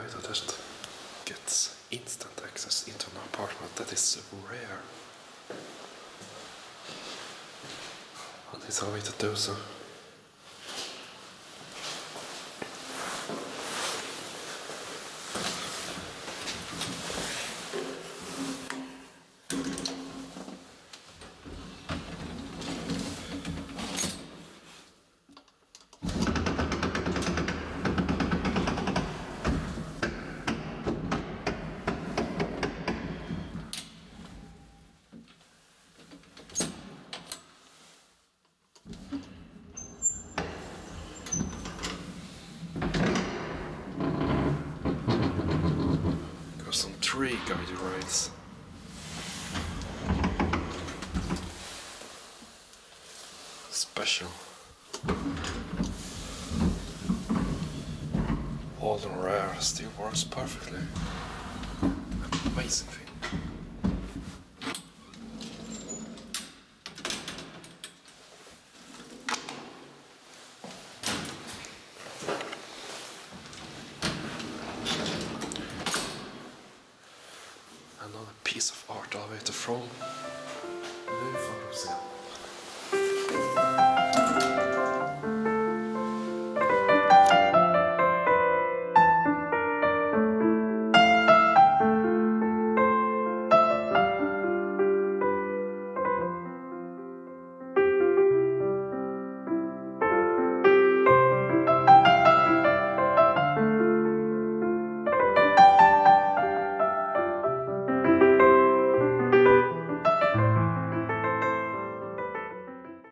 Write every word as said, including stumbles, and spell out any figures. how it just gets instant access into an apartment that is rare. And it's a way to do so. Three guide rails. Special. Old and rare, still works perfectly. Amazing thing. Another piece of art all the way to From.